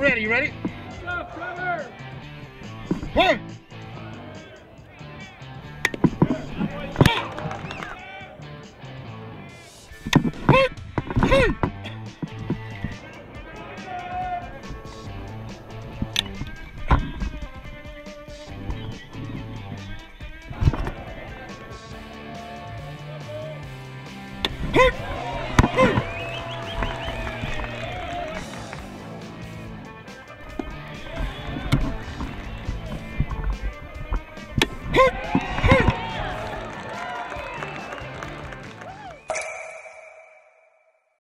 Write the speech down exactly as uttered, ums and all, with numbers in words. ready. You ready? What's up, brother? One.